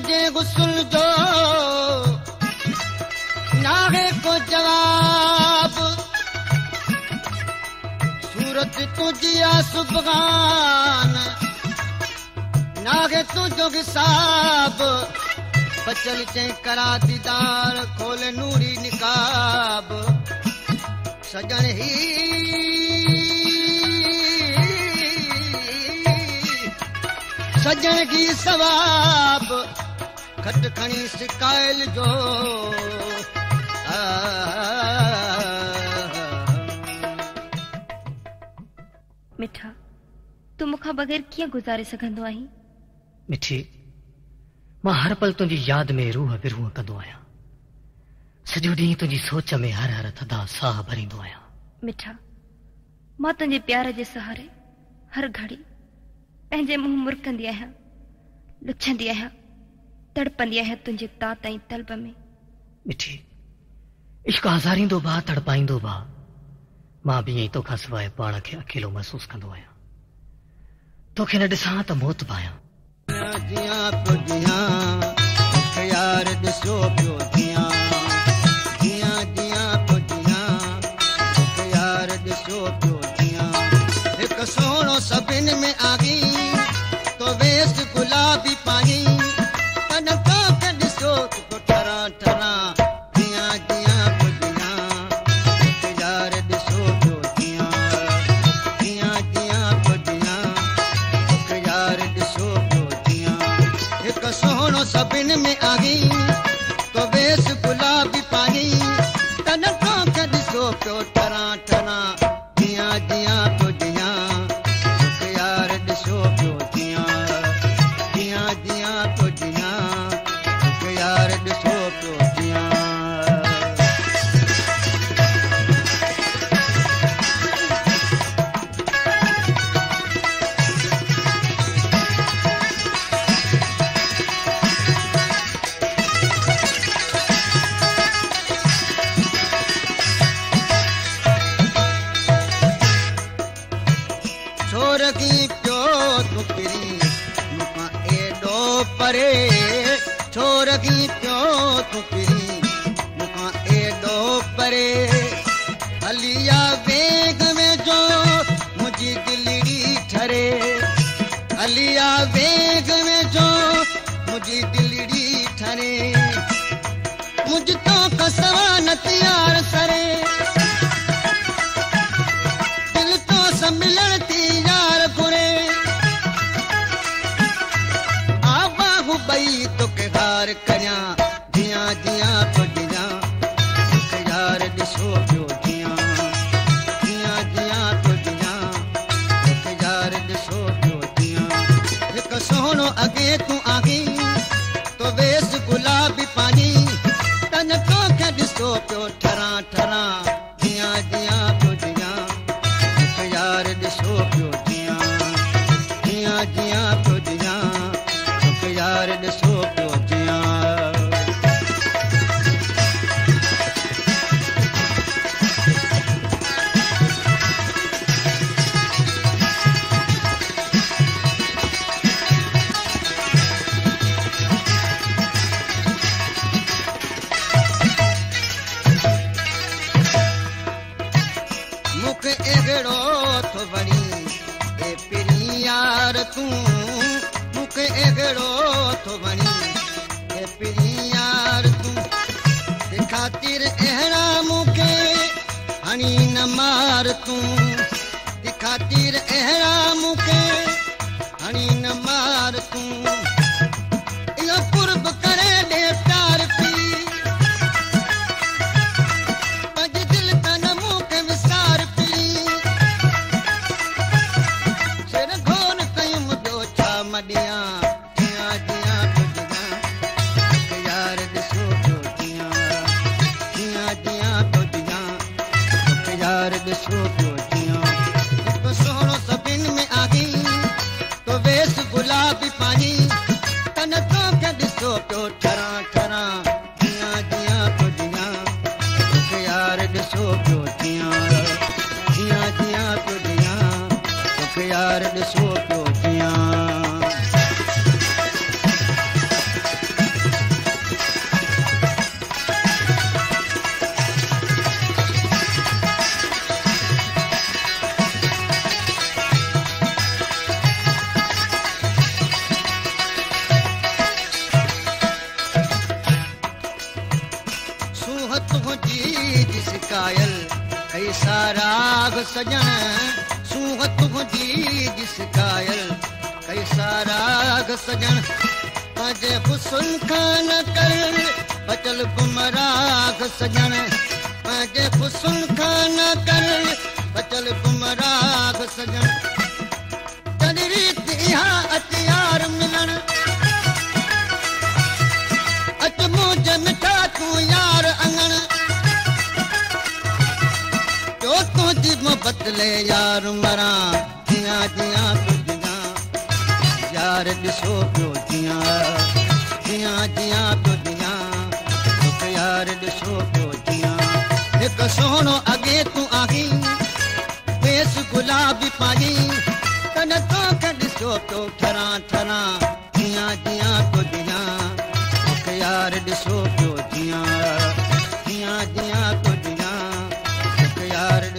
मुझे गुस्ल दो, नाहे को जवाब। सूरत तुझी आसुबान, नागे तुझो हिसाब। बचल से करा दीदार, खोले नूरी निकाब। सजन सजन की सवाब, खटखणी शिकायल जो मिठा तू मुखा बगैर क्या गुजारे सकंदो आही। मिठी मां हर पल तुझी याद में रूह बिरूह कंदो आया। सजो डी तुझी सोच में हर हर थदा साह भरिंदो आया। मिठा मां तुझे प्यार के सहारे हर घड़ी पंहिंजे मुंहुं मुरकंदी आहियां, लुछंदी आहियां, तड़पंदी आहियां तुझे ता ताईं तलब में। मिठी इश्क हजारींदो बा, तड़पाईंदो बा। मां भी ईअं तोखां सवाइ पाण खे अकेलो महसूस कंदो आहियां। तोखे न ॾिसां त मौत पायां। सोनो सभिनि में आवी तो वेस्ट गुलाबी पाई यार ॾिसो पियो जीअं तुझी जिस कायल ऐसा राग सजन, सूहत तुझी जिस कायल ऐसा राग सजन, अजय हुस्न खान कर बचल बुमराग सजन, अजय हुस्न खान कर बचल बुमराग सजन, तनरी तिहा अतियार मिलन मुझे मिठा तू यार अंगन, जो तुझी मोहब्बत ले यार मरा जिया जिया तू जिया, यार दिसो प्यो जिया जिया जिया तू जिया, दुख यार दिसो प्यो जिया, एक सोनो अगे तू आही बेस गुलाबी पाई, तन तो दिसो प्यो ठरा ठरा जिया जिया तू जिया, यार दिसो प्यो जिया जिया जिया तो जिया, यार